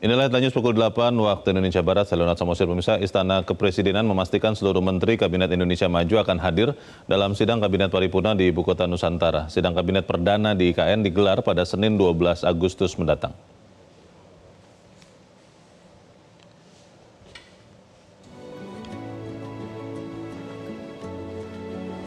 Inilah headline news pukul 8 waktu Indonesia Barat. Selonat Samosir Pemisah. Istana Kepresidenan memastikan seluruh Menteri Kabinet Indonesia Maju akan hadir dalam sidang Kabinet Paripurna di Ibu Kota Nusantara. Sidang Kabinet Perdana di IKN digelar pada Senin 12 Agustus mendatang.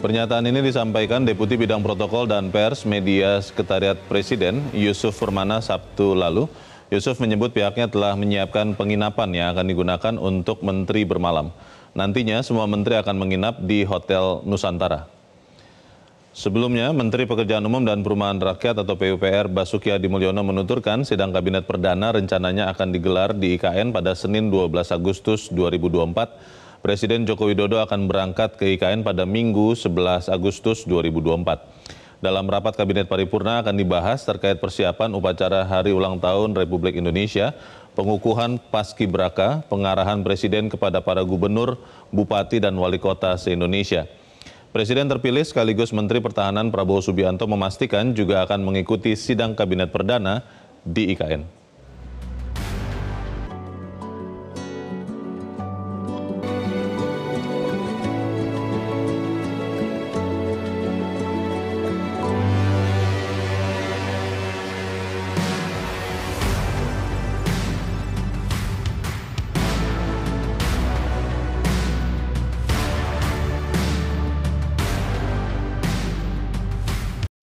Pernyataan ini disampaikan Deputi Bidang Protokol dan Pers Media Sekretariat Presiden Yusuf Firmana Sabtu lalu. Yusuf menyebut pihaknya telah menyiapkan penginapan yang akan digunakan untuk menteri bermalam. Nantinya semua menteri akan menginap di Hotel Nusantara. Sebelumnya, Menteri Pekerjaan Umum dan Perumahan Rakyat atau PUPR Basuki Hadimulyono menuturkan sidang Kabinet Perdana rencananya akan digelar di IKN pada Senin 12 Agustus 2024. Presiden Joko Widodo akan berangkat ke IKN pada Minggu 11 Agustus 2024. Dalam rapat Kabinet Paripurna akan dibahas terkait persiapan upacara Hari Ulang Tahun Republik Indonesia, pengukuhan Paskibraka, pengarahan Presiden kepada para gubernur, bupati, dan wali kota se-Indonesia. Presiden terpilih sekaligus Menteri Pertahanan Prabowo Subianto memastikan juga akan mengikuti sidang Kabinet Perdana di IKN.